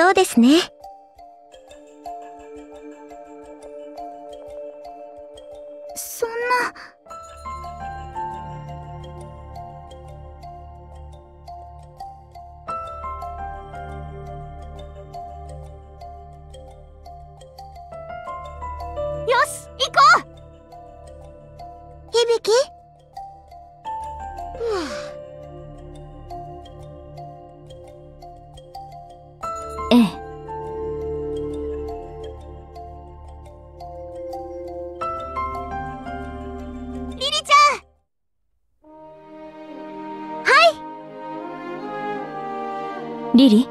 そうですね。そんな。よし、行こう。響き。リリ、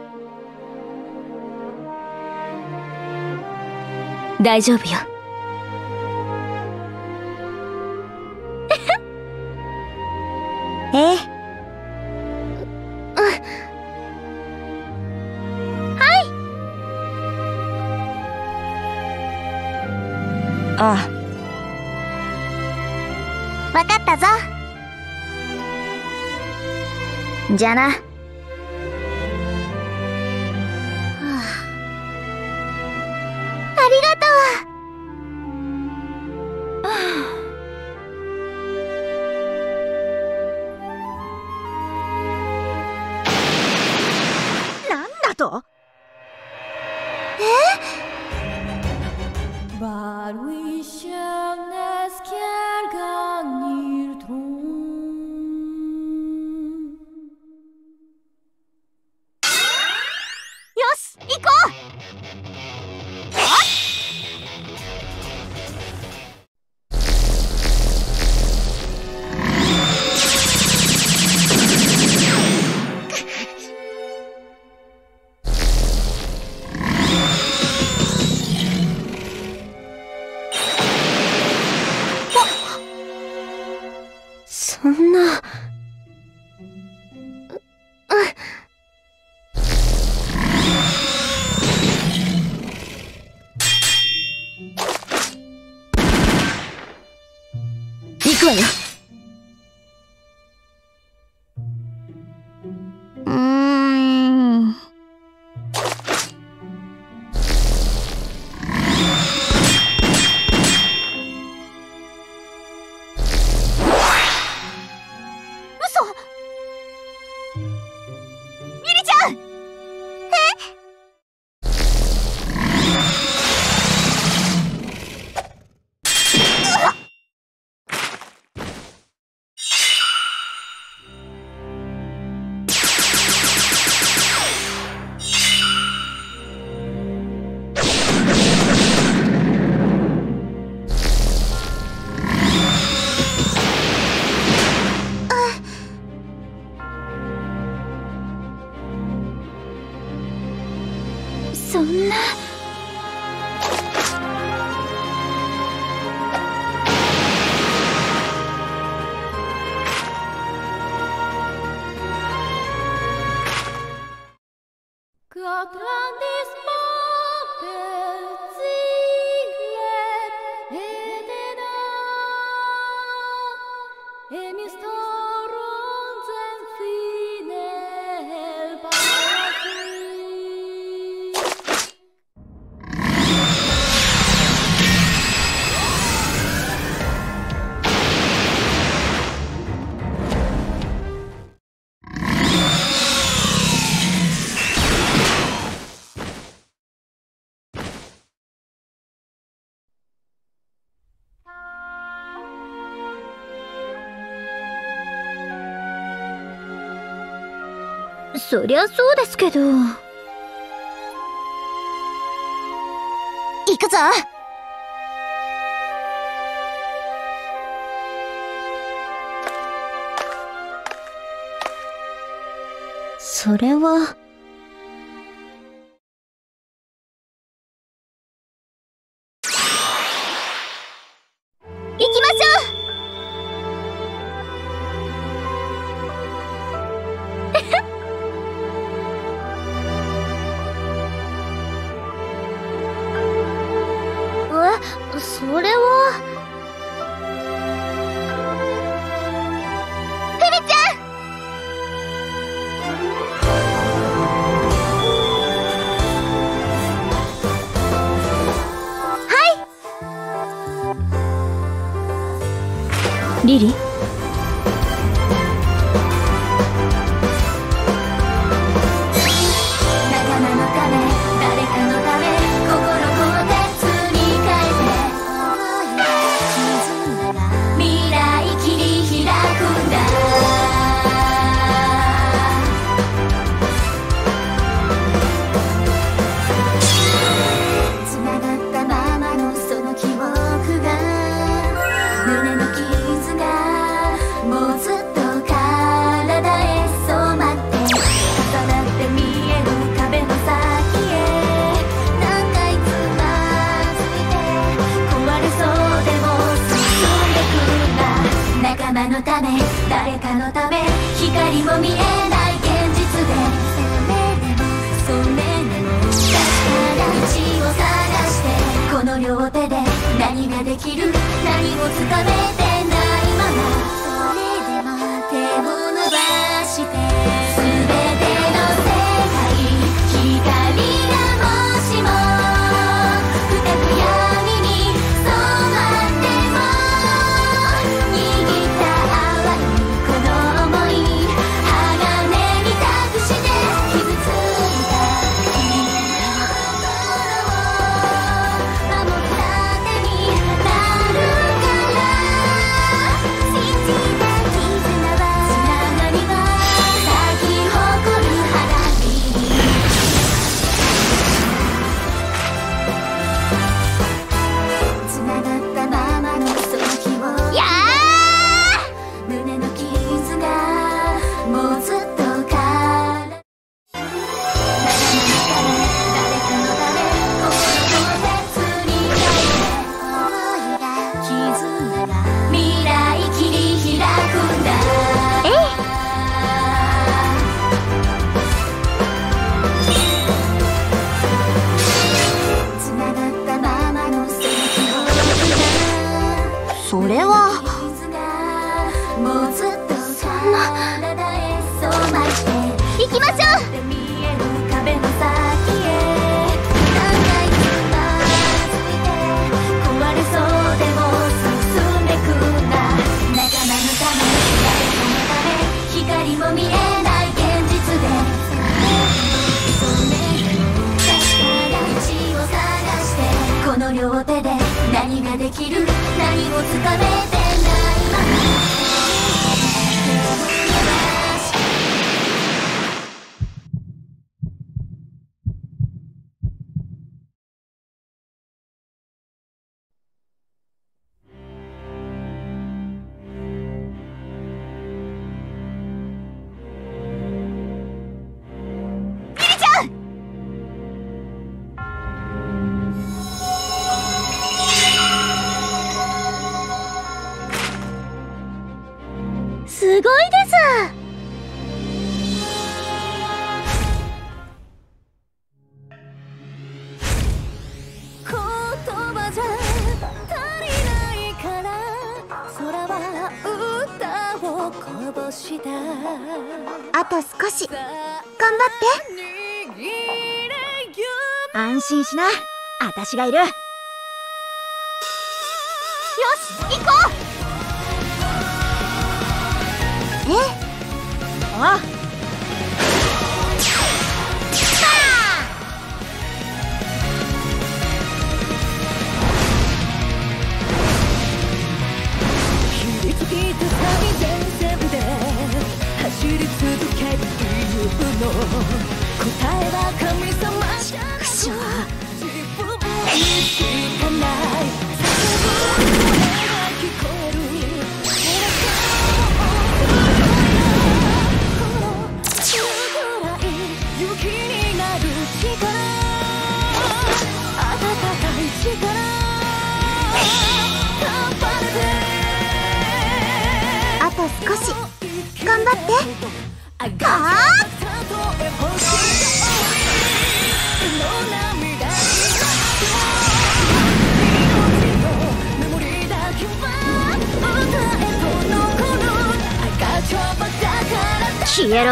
大丈夫よ。ええ。はい。ああ。わかったぞ。じゃあな。そりゃそうですけど。行くぞ。それは。リリー、仲間のため、誰かのため、心を鉄に変えて未来切り開くんだ。つながったままのその記憶が胸の傷もうずっと体へ染まって重なって見える壁の先へ何回つまずいて壊れそうでも進んでくんだ。仲間のため誰かのため光も見えない現実でそれでも確かな道を探してこの両手で何ができる何をつかめて「すべての世界」「光がもしも深く闇に染まっても」「握った淡いこの想い」「鋼に託して傷ついた君の心を守る盾になるから」「信じて」それはそんな。行きましょう。両手で何ができる何をつかめてすごいです。言葉じゃ足りないから空は歌をこぼした。あと少し頑張って。安心しな、私がいる。よし、行こう。え？あっ。あと少し頑張って。消えろ。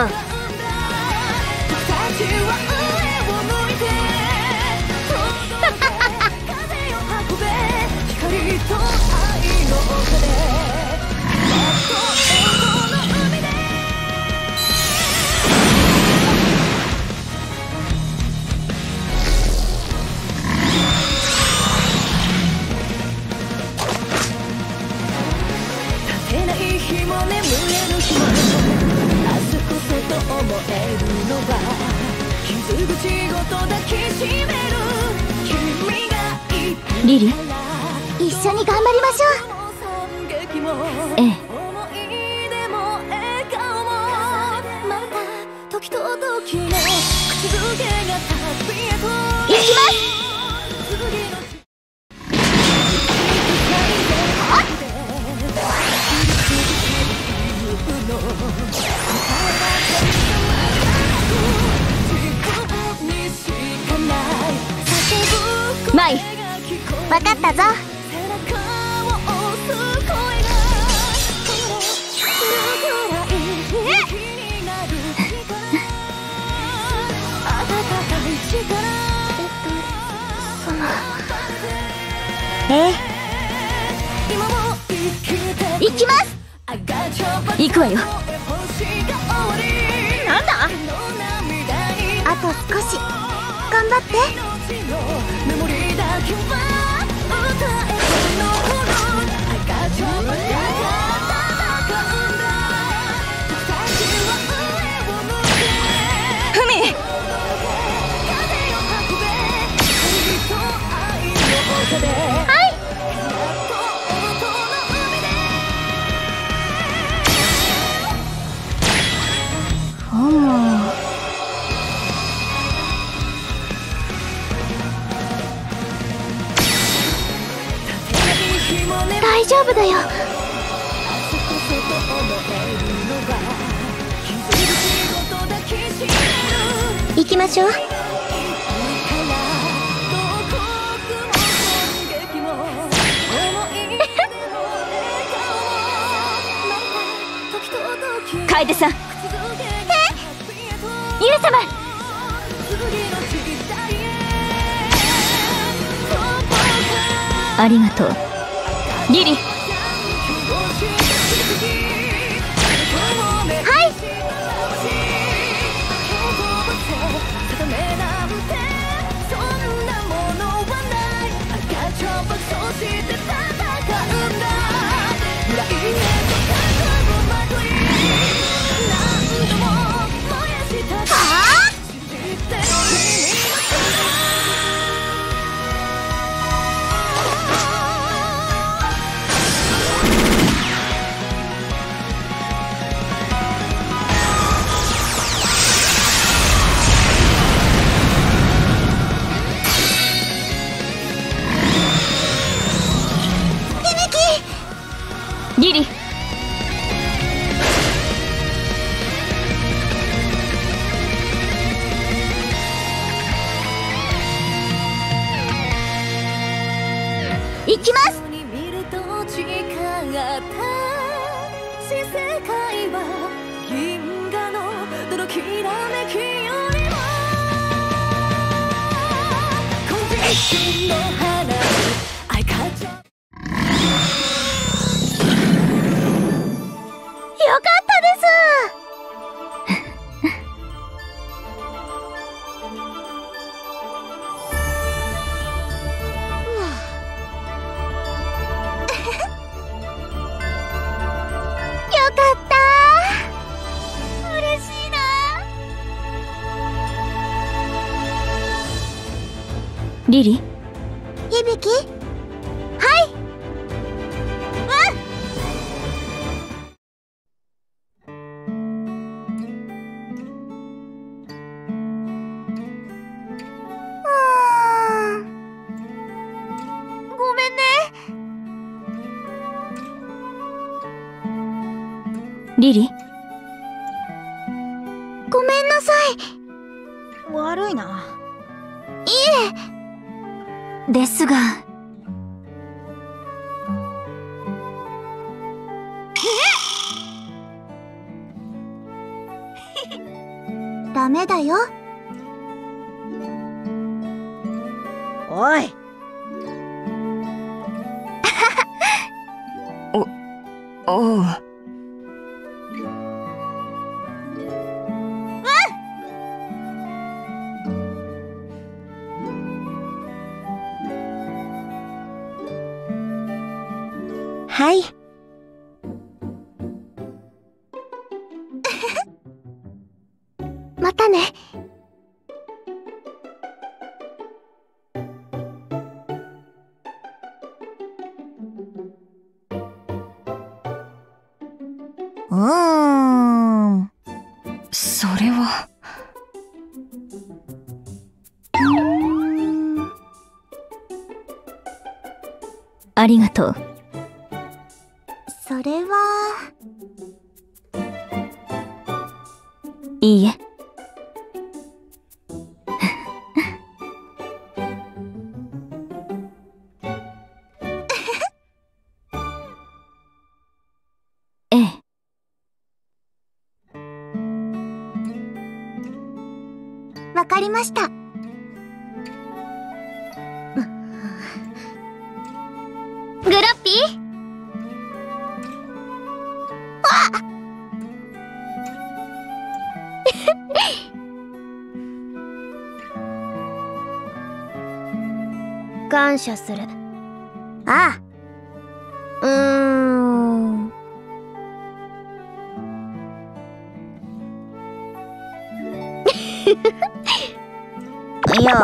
日も眠れぬ日も明日こそと思えるのは傷口ごと抱きしめる君がいる。リリ、一緒に頑張りましょう。ええ。行きます。マイ、わかったぞ。行きます。行くわよ。なんだ、あと少し頑張って。フミ、はい、大丈夫だよ。行きましょう。楓さん、ユウ様、ありがとうリリ。はい、リリ、行きます。リリ、響き、はい、ごめんねリリ。ごめんなさい。悪いな。いえ。ですが、ダメだよ。おい。おう。はい。たね。それは。ありがとう。それは。いいえ。ええ。わかりました。グラッピー。あ感謝する。ああ。いや。